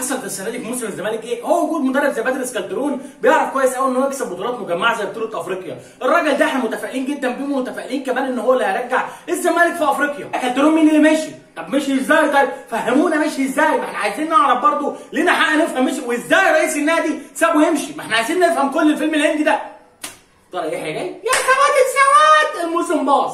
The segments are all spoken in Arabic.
حصلت السنه دي في موسم الزمالك ايه؟ هو وجود مدرب زي باتريس كالترون بيعرف كويس قوي ان هو يكسب بطولات مجمعه زي بطوله افريقيا، الراجل ده احنا متفائلين جدا بيه ومتفائلين كمان ان هو اللي هيرجع الزمالك في افريقيا. كالترون مين اللي ماشي؟ طب مشي ازاي طيب؟ فهمونا مشي ازاي؟ ما احنا عايزين نعرف برضه، لينا حق نفهم مشي وازاي رئيس النادي سابه يمشي؟ ما احنا عايزين نفهم كل الفيلم الهندي ده. طارق يحيى جاي؟ يا سواد السواد الموسم باظ.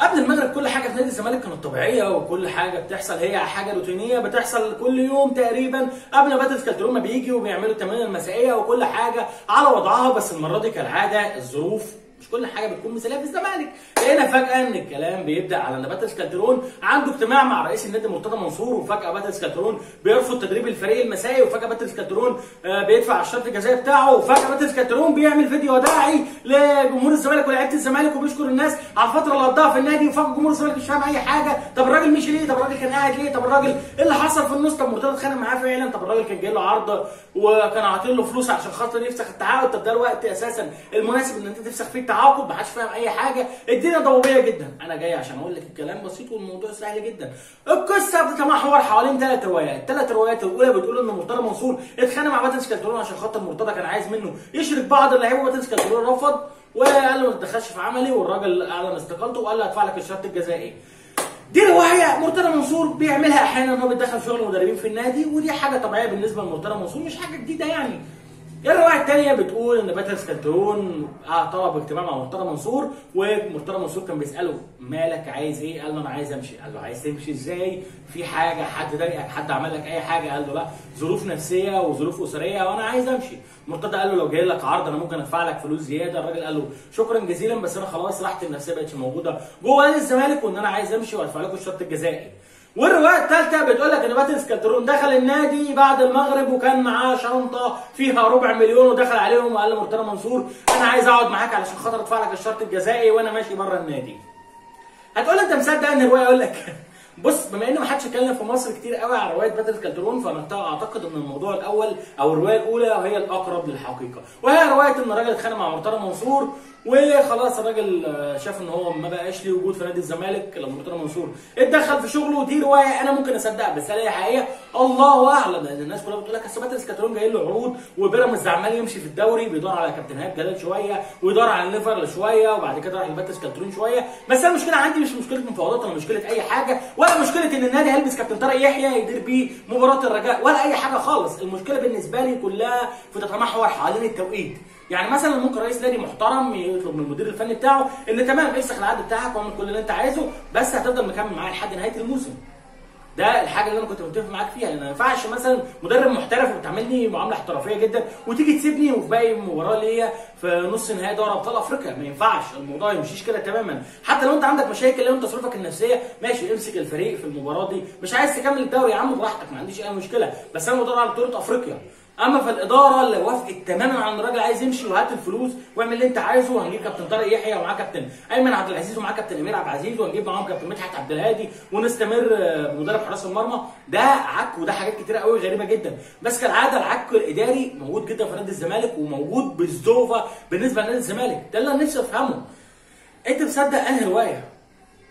قبل المغرب كل حاجه في نادي الزمالك كانت طبيعيه وكل حاجه بتحصل هي حاجه روتينيه بتحصل كل يوم تقريبا قبل ما باتريس كالترون ما بيجي وبيعملوا التمرين المسائيه وكل حاجه على وضعها. بس المره دي كالعاده الظروف مش كل حاجه بتكون مثاليه في الزمالك، لقينا فجاه ان الكلام بيبدا على ان باتريس كالترون عنده اجتماع مع رئيس النادي مرتضى منصور، وفجاه باتريس كالترون بيرفض تدريب الفريق المسائي، وفجاه باتريس كالترون بيدفع الشرط الجزائي بتاعه، وفجاه باتريس كالترون بيعمل فيديو داعي لجمهور الزمالك ولاعيبه الزمالك وبيشكر الناس على الفتره اللي قضاها في النادي، وفجاه جمهور الزمالك مش فاهم اي حاجه. طب الراجل مشي ليه؟ طب الراجل كان قاعد ليه؟ طب الراجل ايه اللي حصل في النص؟ طب مرتضى اتخانق معاه فعلا؟ طب الراجل كان جاي له عرض وكان عاطين له فلوس عشان خاطر يفسخ التعاقد؟ طب ده الوقت اساسا المناسب ان انت تفسخ فيه التعاقد؟ ما حدش فاهم اي حاجه، الدنيا ضبابيه جدا. انا جاي عشان اقول لك الكلام بسيط والموضوع سهل جدا. القصه بتتمحور حوالين ثلاث روايات، الثلاث روايات الاولى بتقول ان مرتضى منصور اتخانق مع باتريس كالترون عشان خاطر مرتضى كان عايز منه يشرك بعض اللعيبه وباتريس كالترون رفض وقال له ما تتدخلش في عملي، والراجل اعلن استقالته وقال له هدفع لك الشرط الجزائي. دي روايه مرتضى منصور بيعملها احيانا ان هو بيتدخل في شغل المدربين في النادي، ودي حاجه طبيعيه بالنسبه لمرتضى منصور مش حاجه جديده يعني. الرواية التانية بتقول إن باتريس كالترون طلب اجتماع مع مرتضى منصور، ومرتضى منصور كان بيسأله مالك عايز إيه؟ قال له أنا عايز أمشي، قال له عايز تمشي إزاي؟ في حاجة حد ضايقك حد عمل لك أي حاجة؟ قال له لا، ظروف نفسية وظروف أسرية وأنا عايز أمشي. مرتضى قال له لو جاي لك عرض أنا ممكن أدفع لك فلوس زيادة، الراجل قال له شكرا جزيلا بس أنا خلاص راحتي النفسية بقتش موجودة جوه نادي الزمالك وإن أنا عايز أمشي وأدفع لكم الشرط الجزائي. والروايه الثالثه بتقول لك ان باتريس كالترون دخل النادي بعد المغرب وكان معاه شنطه فيها ربع مليون ودخل عليهم وقال لمرتضى منصور انا عايز اقعد معاك علشان خاطر ادفع لك الشرط الجزائي وانا ماشي بره النادي. هتقول انت مصدق ان الروايه؟ اقول لك بص، بما ان ما حدش اتكلم في مصر كتير قوي على روايه باتريس كالترون، فانا اعتقد ان الموضوع الاول او الروايه الاولى هي الاقرب للحقيقه، وهي روايه ان الراجل اتخانق مع مرتضى منصور وخلاص الراجل شاف ان هو ما بقاش ليه وجود في نادي الزمالك لما مرتضى منصور اتدخل في شغله. ودي روايه انا ممكن اصدقها، بس هل هي حقيقيه؟ الله اعلم، لان الناس كلها بتقول لك اصل باتريس كالترون جاي له عروض وبيراميدز عمال يمشي في الدوري بيدور على كابتن هاب جلال شويه ويدور على الليفر شويه وبعد كده راح لباتريس كالترون شويه. بس انا المشكله عندي مش مشكله مفاوضات ولا مشكله اي حاجه ولا مشكله ان النادي هيلبس كابتن طارق يحيى يدير بيه مباراه الرجاء ولا اي حاجه خالص. المشكله بالنسبه لي كلها بتتمحور حوالين التوقيت. يعني مثلا ممكن رئيس نادي محترم يطلب من المدير الفني بتاعه ان تمام ايسخ العقد بتاعك واعمل كل اللي انت عايزه بس هتفضل مكمل معايا لحد نهايه الموسم. ده الحاجه اللي انا كنت متفق معاك فيها، لان ما ينفعش مثلا مدرب محترف وبتعاملني معامله احترافيه جدا وتيجي تسيبني وفي باقي مباراه ليا في نص نهائي دوري ابطال افريقيا. ما ينفعش الموضوع يمشيش كده تماما. حتى لو انت عندك مشاكل لو انت ظروفك النفسيه ماشي امسك الفريق في المباراه دي، مش عايز تكمل الدوري يا عم براحتك ما عنديش اي مشكله، بس انا بدور على بطوله افريقيا. اما في الاداره اللي وافقت تماما عن الراجل عايز يمشي وهات الفلوس واعمل اللي انت عايزه وهنجيب كابتن طارق يحيى ومعاه كابتن ايمن عبد العزيز ومعاه كابتن امير عبد العزيز وهنجيب معاهم كابتن مدحت عبد الهادي ونستمر بمدرب حراس المرمى، ده عك وده حاجات كتيره قوي غريبه جدا. بس كالعاده العك الاداري موجود جدا في نادي الزمالك وموجود بالزوفه بالنسبه لنادي الزمالك. ده اللي انا نفسي افهمه، انت مصدق انهي روايه؟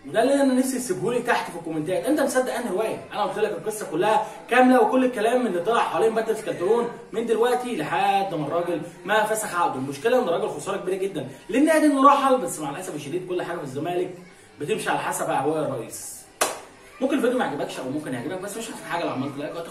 وده اللي انا نفسي تسيبهولي تحت في الكومنتات، انت مصدق انهي روايه؟ انا قلت لك القصه كلها كامله وكل الكلام اللي طلع حوالين باتريس كالترون من دلوقتي لحد ما الراجل ما فسخ عقده. المشكله ان الراجل خساره كبيره جدا للنادي انه رحل، بس مع الاسف الشديد كل حاجه في الزمالك بتمشي على حسب اهواء الرئيس. ممكن الفيديو ما يعجبكش او ممكن يعجبك بس مش هتخسر حاجه لو عملت لايك.